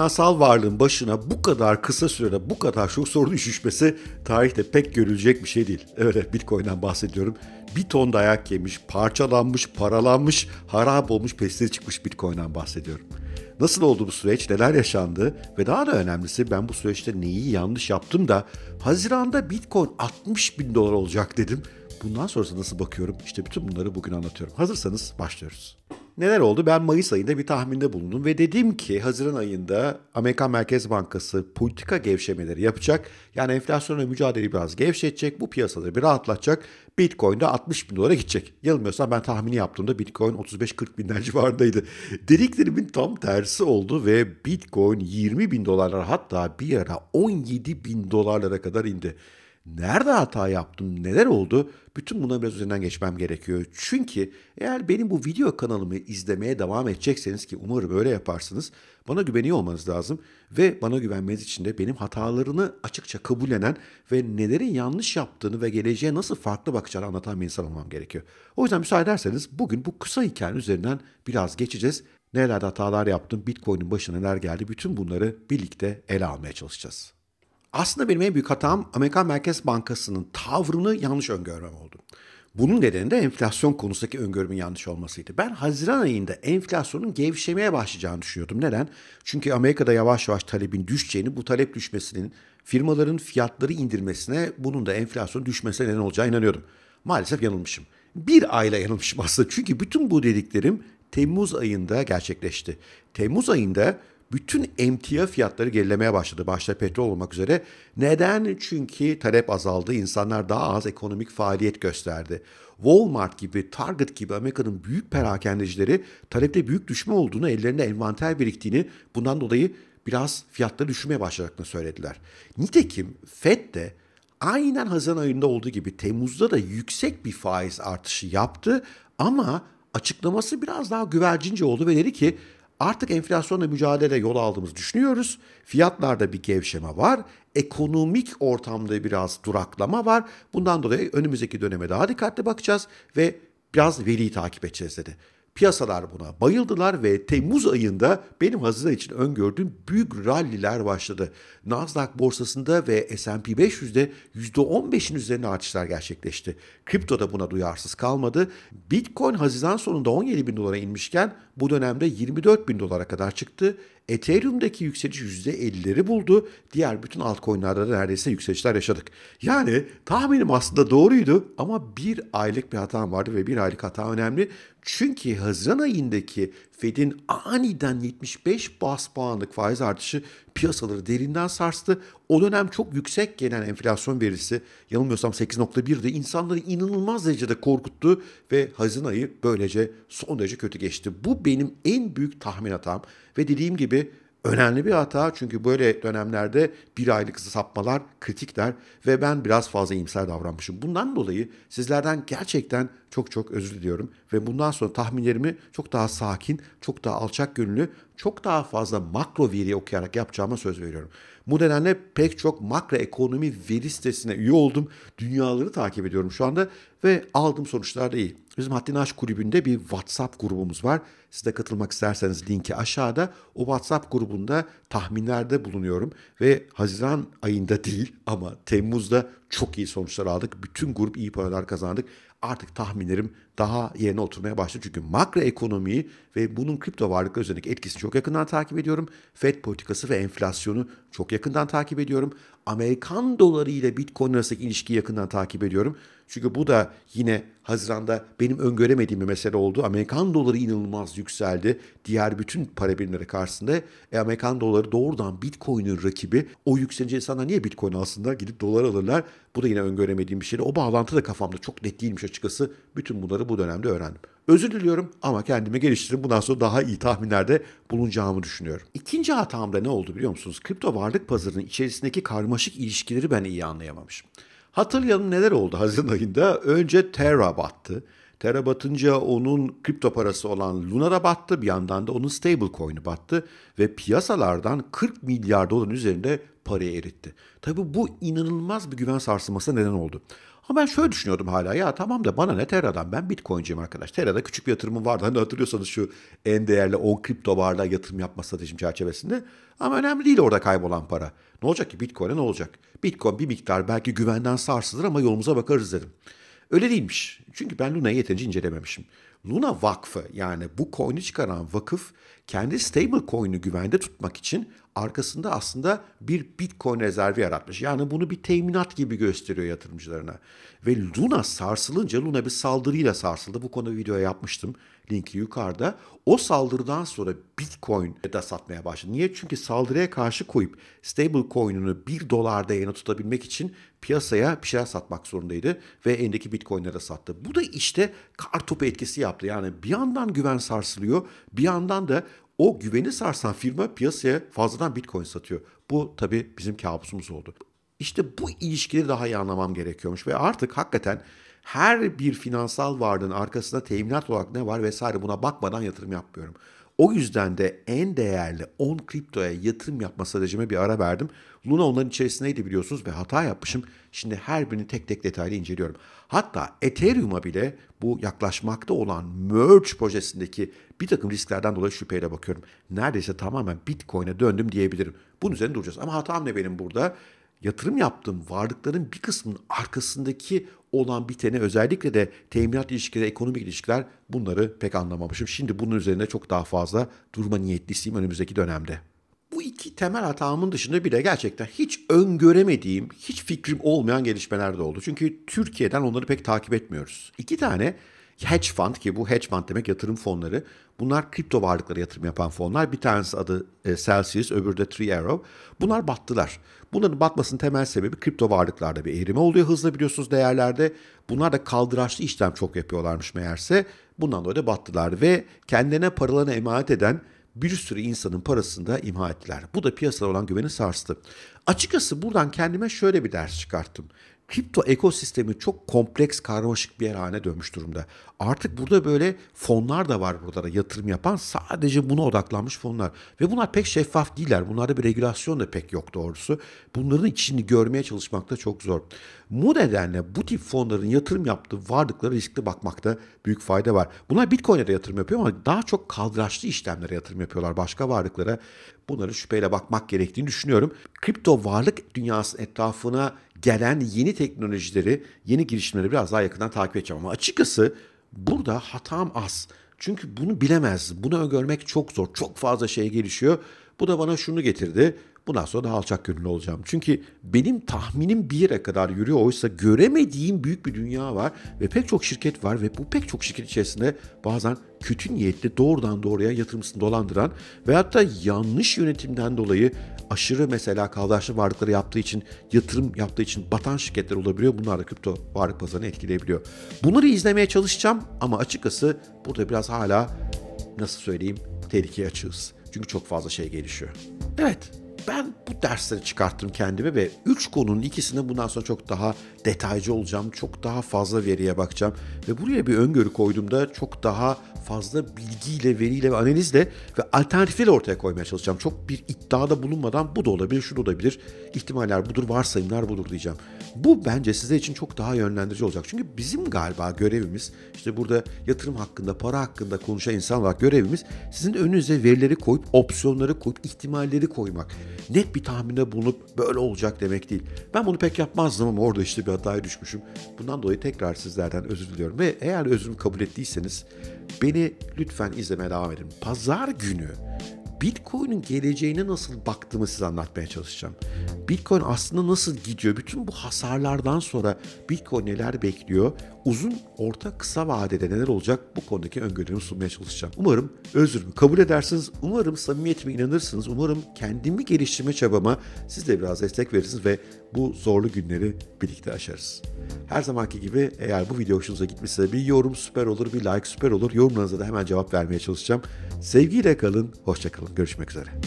finansal varlığın başına bu kadar kısa sürede bu kadar çok sorun düşmesi tarihte pek görülecek bir şey değil. Evet, Bitcoin'den bahsediyorum. Bir ton dayak yemiş, parçalanmış, paralanmış, harap olmuş, pestle çıkmış Bitcoin'den bahsediyorum. Nasıl oldu bu süreç, neler yaşandı ve daha da önemlisi ben bu süreçte neyi yanlış yaptım da Haziran'da Bitcoin 60 bin dolar olacak dedim. Bundan sonrası nasıl bakıyorum? İşte bütün bunları bugün anlatıyorum. Hazırsanız başlıyoruz. Neler oldu? Ben Mayıs ayında bir tahminde bulundum ve dedim ki Haziran ayında Amerikan Merkez Bankası politika gevşemeleri yapacak. Yani enflasyonla mücadeleyi biraz gevşetecek, bu piyasaları bir rahatlatacak. Bitcoin de 60 bin dolara gidecek. Yanılmıyorsam ben tahmini yaptığımda Bitcoin 35-40 binler civarındaydı. Dediklerimin tam tersi oldu ve Bitcoin 20 bin dolarlara hatta bir ara 17 bin dolarlara kadar indi. Nerede hata yaptım, neler oldu? Bütün bunların biraz üzerinden geçmem gerekiyor. Çünkü eğer benim bu video kanalımı izlemeye devam edecekseniz ki umarım öyle yaparsınız, bana güveniyor olmanız lazım. Ve bana güvenmeniz için de benim hatalarını açıkça kabullenen ve nelerin yanlış yaptığını ve geleceğe nasıl farklı bakacağını anlatan bir insan olmam gerekiyor. O yüzden müsaade ederseniz bugün bu kısa hikayenin üzerinden biraz geçeceğiz. Nelerde hatalar yaptım, Bitcoin'in başına neler geldi, bütün bunları birlikte ele almaya çalışacağız. Aslında benim en büyük hatam Amerikan Merkez Bankası'nın tavrını yanlış öngörmem oldu. Bunun nedeni de enflasyon konusundaki öngörümün yanlış olmasıydı. Ben Haziran ayında enflasyonun gevşemeye başlayacağını düşünüyordum. Neden? Çünkü Amerika'da yavaş yavaş talebin düşeceğini, bu talep düşmesinin firmaların fiyatları indirmesine, bunun da enflasyonun düşmesine neden olacağına inanıyordum. Maalesef yanılmışım. Bir ayla yanılmışım aslında. Çünkü bütün bu dediklerim Temmuz ayında gerçekleşti. Temmuz ayında bütün emtia fiyatları gerilemeye başladı. Başta petrol olmak üzere. Neden? Çünkü talep azaldı. İnsanlar daha az ekonomik faaliyet gösterdi. Walmart gibi, Target gibi Amerika'nın büyük perakendecileri talepte büyük düşme olduğunu, ellerinde envanter biriktiğini, bundan dolayı biraz fiyatları düşürmeye başladığını söylediler. Nitekim Fed de aynen Haziran ayında olduğu gibi Temmuz'da da yüksek bir faiz artışı yaptı ama açıklaması biraz daha güvercince oldu ve dedi ki artık enflasyonla mücadele yol aldığımızı düşünüyoruz. Fiyatlarda bir gevşeme var. Ekonomik ortamda biraz duraklama var. Bundan dolayı önümüzdeki döneme daha dikkatli bakacağız ve biraz veriyi takip edeceğiz dedi. Piyasalar buna bayıldılar ve Temmuz ayında benim Haziran için öngördüğüm büyük ralliler başladı. Nasdaq borsasında ve S&P 500'de %15'in üzerine artışlar gerçekleşti. Kripto da buna duyarsız kalmadı. Bitcoin Haziran sonunda 17 bin dolara inmişken bu dönemde 24 bin dolara kadar çıktı. Ethereum'daki yükseliş %50'leri buldu. Diğer bütün altcoin'larda da neredeyse yükselişler yaşadık. Yani tahminim aslında doğruydu ama bir aylık bir hatam vardı ve bir aylık hata önemli. Çünkü Haziran ayındaki Fed'in aniden 75 bas puanlık faiz artışı piyasaları derinden sarstı. O dönem çok yüksek gelen enflasyon verisi, yanılmıyorsam 8.1'de, insanları inanılmaz derecede korkuttu ve Haziran ayı böylece son derece kötü geçti. Bu benim en büyük tahmin hatam ve dediğim gibi önemli bir hata, çünkü böyle dönemlerde bir aylık sapmalar kritikler ve ben biraz fazla iyimser davranmışım. Bundan dolayı sizlerden gerçekten çok özür diliyorum ve bundan sonra tahminlerimi çok daha sakin, çok daha alçak gönüllü, çok daha fazla makro veri okuyarak yapacağıma söz veriyorum. Bu nedenle pek çok makro ekonomi veri sitesine üye oldum. Dünyaları takip ediyorum şu anda ve aldığım sonuçlar da iyi. Bizim Haddini Aş Kulübü'nde bir WhatsApp grubumuz var. Siz de katılmak isterseniz linki aşağıda. O WhatsApp grubunda tahminlerde bulunuyorum ve Haziran ayında değil ama Temmuz'da çok iyi sonuçlar aldık. Bütün grup iyi paralar kazandık. Artık tahminlerim daha yerine oturmaya başladı. Çünkü makro ekonomiyi ve bunun kripto varlıkları üzerindeki etkisini çok yakından takip ediyorum. Fed politikası ve enflasyonu çok yakından takip ediyorum. Amerikan doları ile Bitcoin arasındaki ilişkiyi yakından takip ediyorum. Çünkü bu da yine Haziran'da benim öngöremediğim bir mesele oldu. Amerikan doları inanılmaz yükseldi diğer bütün para birimleri karşısında. Amerikan doları doğrudan Bitcoin'in rakibi. O yükselince insanlar niye Bitcoin alsınlar? Gidip dolar alırlar. Bu da yine öngöremediğim bir şeydi. O bağlantı da kafamda çok net değilmiş açıkçası. Bütün bunları bu dönemde öğrendim. Özür diliyorum ama kendimi geliştirip bundan sonra daha iyi tahminlerde bulunacağımı düşünüyorum. İkinci hatamda ne oldu biliyor musunuz? Kripto varlık pazarının içerisindeki karmaşık ilişkileri ben iyi anlayamamışım. Hatırlayalım neler oldu Haziran ayında. Önce Terra battı. Terra batınca onun kripto parası olan Luna da battı. Bir yandan da onun stable coin'i battı. Ve piyasalardan 40 milyar doların üzerinde parayı eritti. Tabii bu inanılmaz bir güven sarsılmasına neden oldu. Ama ben şöyle düşünüyordum hala, ya tamam da bana ne Terra'dan, ben Bitcoin'ciyim arkadaş. Terra'da küçük bir yatırımım vardı. Hani hatırlıyorsanız şu en değerli 10 kripto varlığa yatırım yapma stratejim çerçevesinde. Ama önemli değil orada kaybolan para. Ne olacak ki Bitcoin'e, ne olacak? Bitcoin bir miktar belki güvenden sarsılır ama yolumuza bakarız dedim. Öyle değilmiş. Çünkü ben Luna'yı yeterince incelememişim. Luna Vakfı, yani bu coin'i çıkaran vakıf, kendi stable coin'i güvende tutmak için arkasında aslında bir Bitcoin rezervi yaratmış. Yani bunu bir teminat gibi gösteriyor yatırımcılarına. Ve Luna sarsılınca, Luna bir saldırıyla sarsıldı. Bu konuda video yapmıştım. Linki yukarıda. O saldırıdan sonra Bitcoin de satmaya başladı. Niye? Çünkü saldırıya karşı koyup stable coin'ini $1 değerine tutabilmek için piyasaya bir şeyler satmak zorundaydı. Ve elindeki Bitcoin'leri de sattı. Bu da işte kartopu etkisi yaptı. Yani bir yandan güven sarsılıyor, bir yandan da o güveni sarsan firma piyasaya fazladan Bitcoin satıyor. Bu tabii bizim kabusumuz oldu. İşte bu ilişkileri daha iyi anlamam gerekiyormuş ve artık hakikaten her bir finansal varlığın arkasında teminat olarak ne var vesaire, buna bakmadan yatırım yapmıyorum. O yüzden de en değerli 10 kriptoya yatırım yapma stratejime bir ara verdim. Luna onların içerisindeydi biliyorsunuz ve hata yapmışım. Şimdi her birini tek tek detaylı inceliyorum. Hatta Ethereum'a bile bu yaklaşmakta olan merge projesindeki bir takım risklerden dolayı şüpheyle bakıyorum. Neredeyse tamamen Bitcoin'e döndüm diyebilirim. Bunun üzerine duracağız. Ama hatam ne benim burada? Yatırım yaptığım varlıkların bir kısmının arkasındaki olan bitene, özellikle de teminat ilişkileri, ekonomik ilişkiler, bunları pek anlamamışım. Şimdi bunun üzerine çok daha fazla durma niyetlisiyim önümüzdeki dönemde. Bu iki temel hatamın dışında bir de gerçekten hiç öngöremediğim, hiç fikrim olmayan gelişmeler de oldu. Çünkü Türkiye'den onları pek takip etmiyoruz. İki tane hedge fund, ki bu hedge fund demek yatırım fonları. Bunlar kripto varlıklara yatırım yapan fonlar. Bir tanesi adı Celsius, öbürü de Three Arrow. Bunlar battılar. Bunların batmasının temel sebebi kripto varlıklarda bir eğrime oluyor hızlı, biliyorsunuz, değerlerde. Bunlar da kaldıraçlı işlem çok yapıyorlarmış meğerse. Bundan dolayı da battılar ve kendine paralarını emanet eden bir sürü insanın parasını da imha ettiler. Bu da piyasalara olan güveni sarstı. Açıkçası buradan kendime şöyle bir ders çıkarttım. Kripto ekosistemi çok kompleks, karmaşık bir yer haline dönmüş durumda. Artık burada böyle fonlar da var, burada da yatırım yapan, sadece buna odaklanmış fonlar. Ve bunlar pek şeffaf değiller. Bunlarda bir regülasyon da pek yok doğrusu. Bunların içini görmeye çalışmak da çok zor. Bu nedenle bu tip fonların yatırım yaptığı varlıklara riskli bakmakta büyük fayda var. Bunlar Bitcoin'e de yatırım yapıyor ama daha çok kaldıraçlı işlemlere yatırım yapıyorlar, başka varlıklara. Bunlara şüpheyle bakmak gerektiğini düşünüyorum. Kripto varlık dünyasının etrafına gelen yeni teknolojileri, yeni girişimleri biraz daha yakından takip edeceğim. Ama açıkçası burada hatam az. Çünkü bunu bilemez. Bunu öngörmek çok zor. Çok fazla şey gelişiyor. Bu da bana şunu getirdi. Bundan sonra daha alçak gönüllü olacağım. Çünkü benim tahminim bir yere kadar yürüyor. Oysa göremediğim büyük bir dünya var ve pek çok şirket var ve bu pek çok şirket içerisinde bazen kötü niyetli, doğrudan doğruya yatırımcısını dolandıran veyahut da yanlış yönetimden dolayı aşırı, mesela kaldıraçlı varlıkları yaptığı için, yatırım yaptığı için batan şirketler olabiliyor. Bunlar da kripto varlık pazarını etkileyebiliyor. Bunları izlemeye çalışacağım ama açıkçası burada biraz hala, nasıl söyleyeyim, tehlikeye açığız. Çünkü çok fazla şey gelişiyor. Evet. Ben bu dersleri çıkarttım kendime ve 3 konunun ikisinde bundan sonra çok daha detaycı olacağım. Çok daha fazla veriye bakacağım ve buraya bir öngörü koyduğumda çok daha fazla bilgiyle, veriyle ve analizle ve alternatifleri ortaya koymaya çalışacağım. Çok bir iddiada bulunmadan bu da olabilir, şu da olabilir, ihtimaller budur, varsayımlar budur diyeceğim. Bu bence size için çok daha yönlendirici olacak. Çünkü bizim galiba görevimiz, işte burada yatırım hakkında, para hakkında konuşan insan olarak görevimiz sizin önünüze verileri koyup, opsiyonları koyup, ihtimalleri koymak. Net bir tahminde bulunup böyle olacak demek değil. Ben bunu pek yapmazdım ama orada işte bir hataya düşmüşüm. Bundan dolayı tekrar sizlerden özür diliyorum. Ve eğer özrümü kabul ettiyseniz beni lütfen izlemeye devam edin. Pazar günü Bitcoin'in geleceğine nasıl baktığımı size anlatmaya çalışacağım. Bitcoin aslında nasıl gidiyor? Bütün bu hasarlardan sonra Bitcoin neler bekliyor? Uzun, orta, kısa vadede neler olacak? Bu konudaki öngörülerimi sunmaya çalışacağım. Umarım özrümü kabul edersiniz. Umarım samimiyetime inanırsınız. Umarım kendimi geliştirme çabama siz de biraz destek verirsiniz ve bu zorlu günleri birlikte aşarız. Her zamanki gibi eğer bu video hoşunuza gitmişse bir yorum süper olur, bir like süper olur. Yorumlarınıza da hemen cevap vermeye çalışacağım. Sevgiyle kalın, hoşça kalın. Görüşmek üzere.